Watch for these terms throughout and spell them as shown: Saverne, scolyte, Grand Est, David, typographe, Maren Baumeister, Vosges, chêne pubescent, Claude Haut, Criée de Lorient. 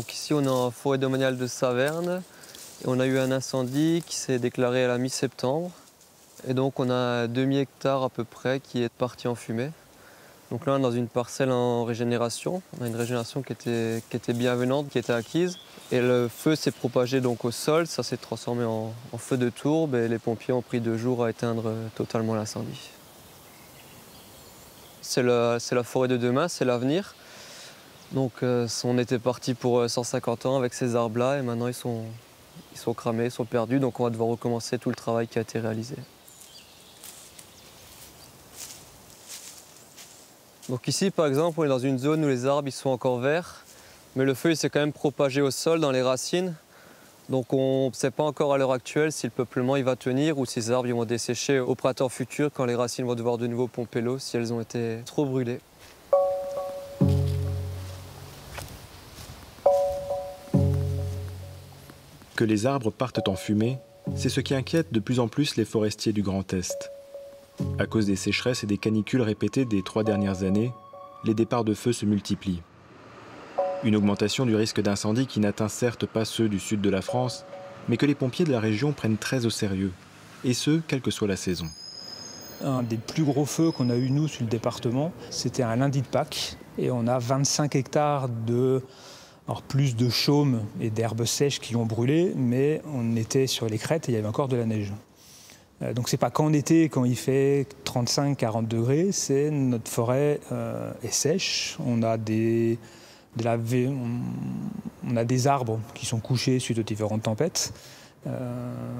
Donc ici on est en forêt domaniale de Saverne et on a eu un incendie qui s'est déclaré à la mi-septembre. Et donc on a demi-hectare à peu près qui est parti en fumée. Donc là on est dans une parcelle en régénération. On a une régénération qui était bienvenante, qui était acquise. Et le feu s'est propagé donc au sol, ça s'est transformé en feu de tourbe et les pompiers ont pris 2 jours à éteindre totalement l'incendie. C'est la forêt de demain, c'est l'avenir. Donc on était parti pour 150 ans avec ces arbres-là et maintenant ils sont cramés, ils sont perdus, donc on va devoir recommencer tout le travail qui a été réalisé. Donc ici, par exemple, on est dans une zone où les arbres ils sont encore verts, mais le feu s'est quand même propagé au sol, dans les racines. Donc on ne sait pas encore à l'heure actuelle si le peuplement il va tenir ou si ces arbres ils vont dessécher au printemps futur quand les racines vont devoir de nouveau pomper l'eau si elles ont été trop brûlées. Que les arbres partent en fumée, c'est ce qui inquiète de plus en plus les forestiers du Grand Est. À cause des sécheresses et des canicules répétées des 3 dernières années, les départs de feu se multiplient. Une augmentation du risque d'incendie qui n'atteint certes pas ceux du sud de la France, mais que les pompiers de la région prennent très au sérieux, et ce, quelle que soit la saison. Un des plus gros feux qu'on a eu, nous, sur le département, c'était un lundi de Pâques, et on a 25 hectares de... Alors plus de chaume et d'herbes sèches qui ont brûlé, mais on était sur les crêtes et il y avait encore de la neige. Donc c'est pas qu'en été, quand il fait 35-40 degrés, c'est notre forêt est sèche. On a des arbres qui sont couchés suite aux différentes tempêtes.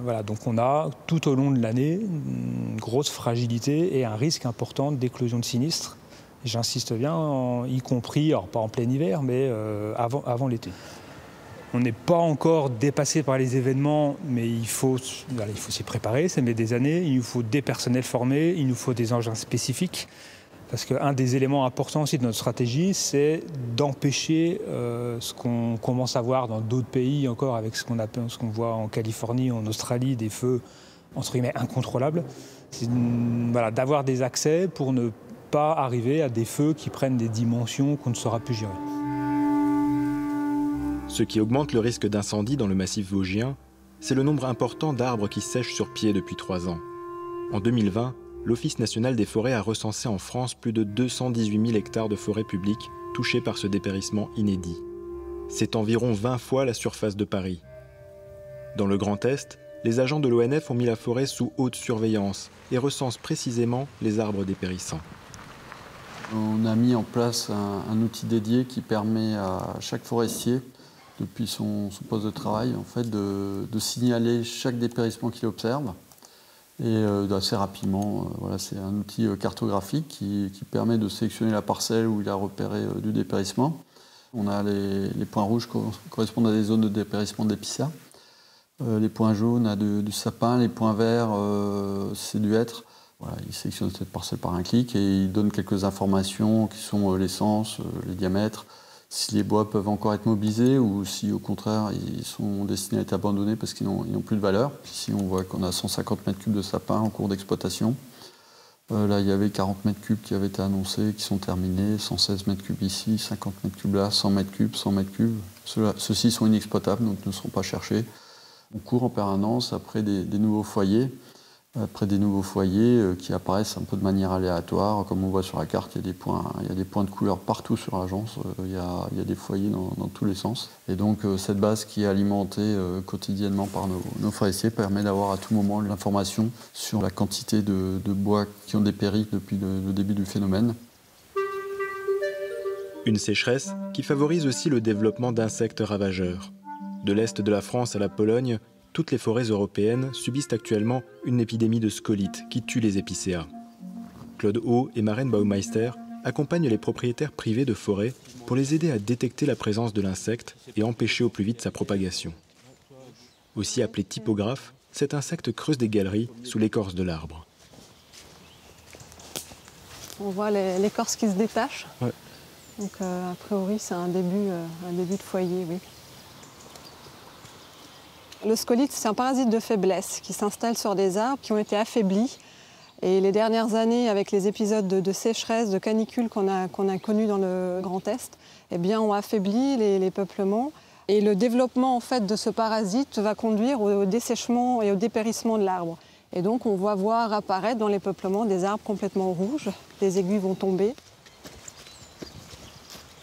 Voilà, donc on a tout au long de l'année une grosse fragilité et un risque important d'éclosion de sinistres. J'insiste bien, y compris, alors pas en plein hiver, mais avant l'été. On n'est pas encore dépassé par les événements, mais il faut s'y préparer, ça met des années. Il nous faut des personnels formés, il nous faut des engins spécifiques. Parce qu'un des éléments importants aussi de notre stratégie, c'est d'empêcher ce qu'on commence à voir dans d'autres pays encore, avec ce qu'on voit en Californie, en Australie, des feux, entre guillemets, incontrôlables. Voilà, d'avoir des accès pour ne pas arriver à des feux qui prennent des dimensions qu'on ne saura plus gérer. Ce qui augmente le risque d'incendie dans le massif vosgien, c'est le nombre important d'arbres qui sèchent sur pied depuis 3 ans. En 2020, l'Office national des forêts a recensé en France plus de 218 000 hectares de forêts publiques touchés par ce dépérissement inédit. C'est environ 20 fois la surface de Paris. Dans le Grand Est, les agents de l'ONF ont mis la forêt sous haute surveillance et recensent précisément les arbres dépérissants. On a mis en place un outil dédié qui permet à chaque forestier, depuis son poste de travail, en fait, de signaler chaque dépérissement qu'il observe. Et assez rapidement, voilà, c'est un outil cartographique qui permet de sélectionner la parcelle où il a repéré du dépérissement. On a les points rouges qui correspondent à des zones de dépérissement d'épicéa. Les points jaunes à du sapin, les points verts, c'est du hêtre. Voilà, il sélectionne cette parcelle par un clic et il donne quelques informations qui sont l'essence, les diamètres, si les bois peuvent encore être mobilisés ou si au contraire ils sont destinés à être abandonnés parce qu'ils n'ont plus de valeur. Ici on voit qu'on a 150 m3 de sapin en cours d'exploitation. Là il y avait 40 m3 qui avaient été annoncés, qui sont terminés, 116 m3 ici, 50 m3 là, 100 m3, 100 m3. Ceux-ci sont inexploitables donc ne seront pas cherchés. On court en permanence après des nouveaux foyers. Après des nouveaux foyers qui apparaissent un peu de manière aléatoire. Comme on voit sur la carte, il y a des points de couleur partout sur l'agence. Il y a des foyers dans tous les sens. Et donc cette base qui est alimentée quotidiennement par nos forestiers permet d'avoir à tout moment l'information sur la quantité de bois qui ont dépéri depuis le début du phénomène. Une sécheresse qui favorise aussi le développement d'insectes ravageurs. De l'est de la France à la Pologne, toutes les forêts européennes subissent actuellement une épidémie de scolyte qui tue les épicéas. Claude Haut et Maren Baumeister accompagnent les propriétaires privés de forêts pour les aider à détecter la présence de l'insecte et empêcher au plus vite sa propagation. Aussi appelé typographe, cet insecte creuse des galeries sous l'écorce de l'arbre. On voit l'écorce qui se détache. Ouais. Donc a priori c'est un début de foyer, oui. Le scolyte, c'est un parasite de faiblesse qui s'installe sur des arbres qui ont été affaiblis. Et les dernières années, avec les épisodes de sécheresse, de canicules qu'on a connus dans le Grand Est, eh bien, ont affaibli les peuplements. Et le développement en fait, de ce parasite va conduire au dessèchement et au dépérissement de l'arbre. Et donc on va voir apparaître dans les peuplements des arbres complètement rouges, les aiguilles vont tomber.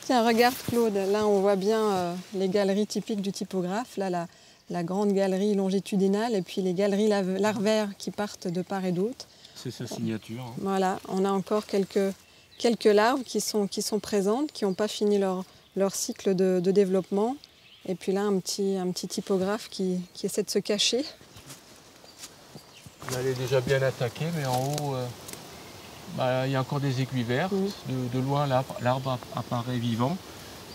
Tiens, regarde Claude, là on voit bien les galeries typiques du typographe, là la grande galerie longitudinale et puis les galeries larvaires qui partent de part et d'autre. C'est sa signature. Hein. Voilà, on a encore quelques larves qui sont présentes, qui n'ont pas fini leur cycle de développement. Et puis là, un petit typographe qui essaie de se cacher. Là, elle est déjà bien attaquée, mais en haut, il y a encore des aiguilles vertes. Oui. De loin, l'arbre apparaît vivant,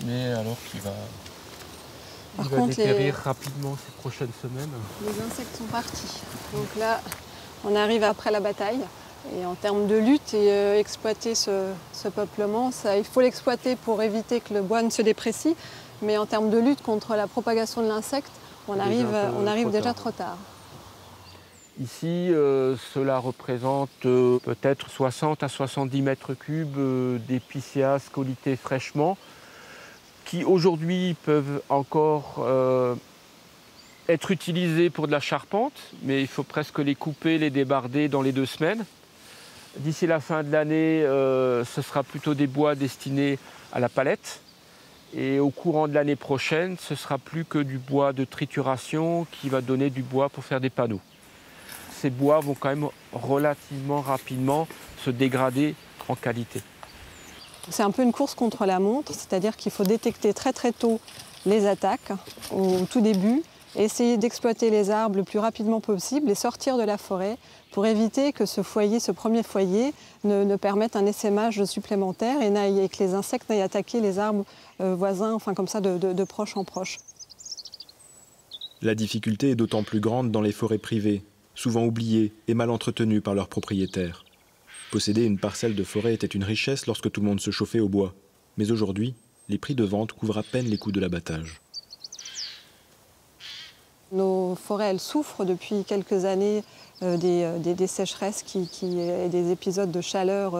mais alors qu'il va, dépérir rapidement ces prochaines semaines. Les insectes sont partis. Donc là, on arrive après la bataille. Et en termes de lutte, et exploiter ce peuplement, il faut l'exploiter pour éviter que le bois ne se déprécie. Mais en termes de lutte contre la propagation de l'insecte, on arrive déjà trop tard. Ici, cela représente peut-être 60 à 70 mètres cubes d'épicéas scolytés fraîchement, qui aujourd'hui peuvent encore être utilisés pour de la charpente, mais il faut presque les couper, les débarder dans les 2 semaines. D'ici la fin de l'année, ce sera plutôt des bois destinés à la palette. Et au courant de l'année prochaine, ce ne sera plus que du bois de trituration qui va donner du bois pour faire des panneaux. Ces bois vont quand même relativement rapidement se dégrader en qualité. C'est un peu une course contre la montre, c'est-à-dire qu'il faut détecter très très tôt les attaques au tout début, essayer d'exploiter les arbres le plus rapidement possible et sortir de la forêt pour éviter que ce premier foyer, ne permette un essaimage supplémentaire et que les insectes n'aillent attaquer les arbres voisins, enfin comme ça, de proche en proche. La difficulté est d'autant plus grande dans les forêts privées, souvent oubliées et mal entretenues par leurs propriétaires. Posséder une parcelle de forêt était une richesse lorsque tout le monde se chauffait au bois. Mais aujourd'hui, les prix de vente couvrent à peine les coûts de l'abattage. Nos forêts, elles souffrent depuis quelques années des sécheresses et des épisodes de chaleur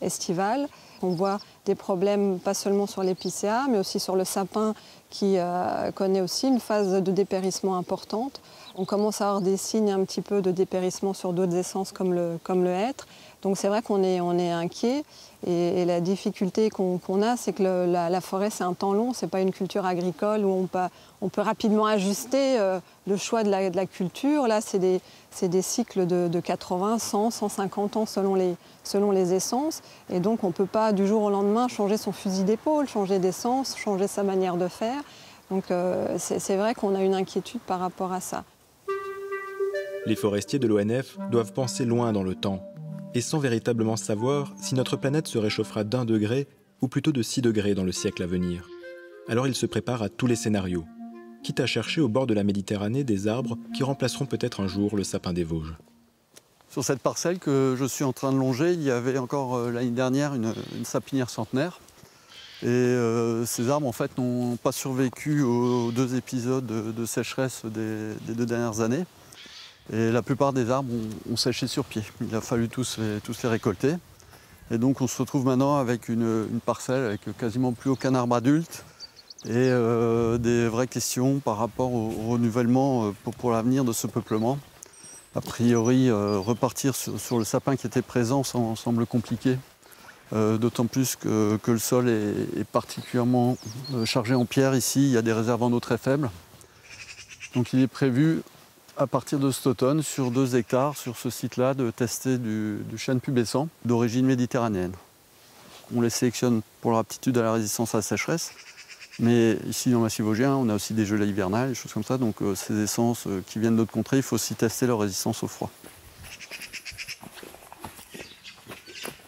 estivale. On voit des problèmes pas seulement sur l'épicéa, mais aussi sur le sapin qui connaît aussi une phase de dépérissement importante. On commence à avoir des signes un petit peu de dépérissement sur d'autres essences comme le hêtre. Donc c'est vrai qu'on est inquiet et la difficulté qu'on a, c'est que la forêt, c'est un temps long, c'est pas une culture agricole où on peut rapidement ajuster le choix de la culture. Là, c'est des cycles de 80, 100, 150 ans selon les essences. Et donc on ne peut pas du jour au lendemain changer son fusil d'épaule, changer d'essence, changer sa manière de faire. Donc c'est vrai qu'on a une inquiétude par rapport à ça. Les forestiers de l'ONF doivent penser loin dans le temps. Et sans véritablement savoir si notre planète se réchauffera d'1 degré ou plutôt de 6 degrés dans le siècle à venir. Alors ils se préparent à tous les scénarios, quitte à chercher au bord de la Méditerranée des arbres qui remplaceront peut-être un jour le sapin des Vosges. Sur cette parcelle que je suis en train de longer, il y avait encore l'année dernière une sapinière centenaire. Et ces arbres en fait n'ont pas survécu aux 2 épisodes de sécheresse des 2 dernières années. Et la plupart des arbres ont séché sur pied. Il a fallu tous les récolter. Et donc on se retrouve maintenant avec une parcelle avec quasiment plus aucun arbre adulte et des vraies questions par rapport au renouvellement pour l'avenir de ce peuplement. A priori, repartir sur le sapin qui était présent semble compliqué, d'autant plus que le sol est particulièrement chargé en pierre. Ici, il y a des réserves en eau très faibles. Donc il est prévu à partir de cet automne, sur 2 hectares, sur ce site-là, de tester du chêne pubescent d'origine méditerranéenne. On les sélectionne pour leur aptitude à la résistance à la sécheresse, mais ici dans le massif vosgien, on a aussi des gelées hivernales, des choses comme ça, donc ces essences qui viennent d'autres contrées, il faut aussi tester leur résistance au froid.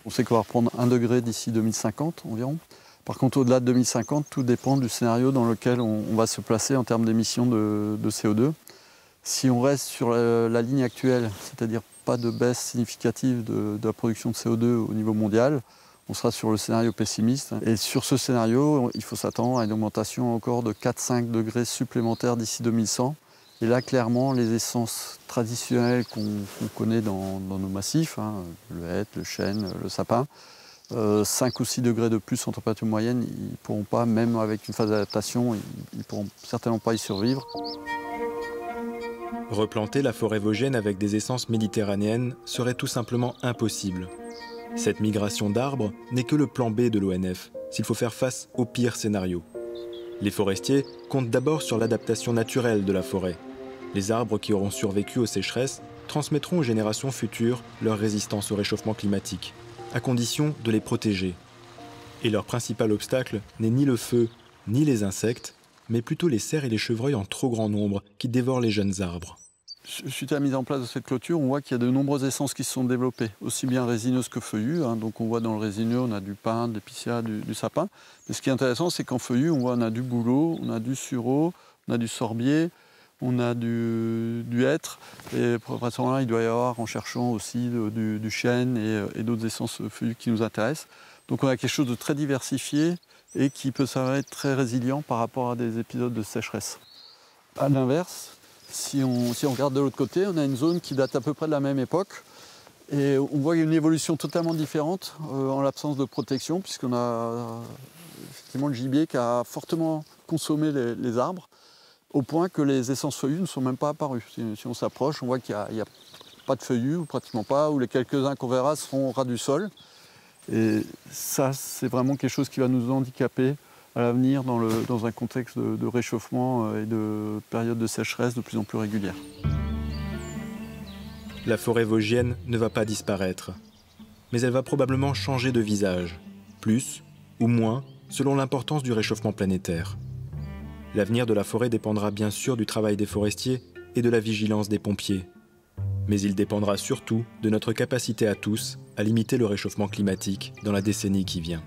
On sait qu'on va reprendre 1 degré d'ici 2050 environ. Par contre, au-delà de 2050, tout dépend du scénario dans lequel on va se placer en termes d'émissions de CO2. Si on reste sur la ligne actuelle, c'est-à-dire pas de baisse significative de la production de CO2 au niveau mondial, on sera sur le scénario pessimiste. Et sur ce scénario, il faut s'attendre à une augmentation encore de 4-5 degrés supplémentaires d'ici 2100. Et là, clairement, les essences traditionnelles qu'on connaît dans nos massifs, hein, le hêtre, le chêne, le sapin, 5 ou 6 degrés de plus en température moyenne, ils ne pourront pas, même avec une phase d'adaptation, ils ne pourront certainement pas y survivre. Replanter la forêt vosgienne avec des essences méditerranéennes serait tout simplement impossible. Cette migration d'arbres n'est que le plan B de l'ONF, s'il faut faire face au pire scénario. Les forestiers comptent d'abord sur l'adaptation naturelle de la forêt. Les arbres qui auront survécu aux sécheresses transmettront aux générations futures leur résistance au réchauffement climatique, à condition de les protéger. Et leur principal obstacle n'est ni le feu, ni les insectes, mais plutôt les cerfs et les chevreuils en trop grand nombre qui dévorent les jeunes arbres. Suite à la mise en place de cette clôture, on voit qu'il y a de nombreuses essences qui se sont développées, aussi bien résineuses que feuillues. Donc on voit dans le résineux, on a du pin, de l'épicéa, du sapin. Mais ce qui est intéressant, c'est qu'en feuillu, on voit on a du bouleau, on a du sureau, on a du sorbier, on a du hêtre. Et pour ce moment-là, il doit y avoir, en cherchant aussi, du chêne et d'autres essences feuillues qui nous intéressent. Donc on a quelque chose de très diversifié et qui peut s'avérer très résilient par rapport à des épisodes de sécheresse. À l'inverse, si on regarde de l'autre côté, on a une zone qui date à peu près de la même époque et on voit une évolution totalement différente en l'absence de protection, puisqu'on a effectivement le gibier qui a fortement consommé les arbres, au point que les essences feuillues ne sont même pas apparues. Si on s'approche, on voit qu'il n'y a pas de feuillus, ou pratiquement pas, ou les quelques-uns qu'on verra seront au ras du sol. Et ça, c'est vraiment quelque chose qui va nous handicaper à l'avenir dans un contexte de réchauffement et de période de sécheresse de plus en plus régulière. La forêt vosgienne ne va pas disparaître, mais elle va probablement changer de visage, plus ou moins, selon l'importance du réchauffement planétaire. L'avenir de la forêt dépendra bien sûr du travail des forestiers et de la vigilance des pompiers, mais il dépendra surtout de notre capacité à tous à limiter le réchauffement climatique dans la décennie qui vient.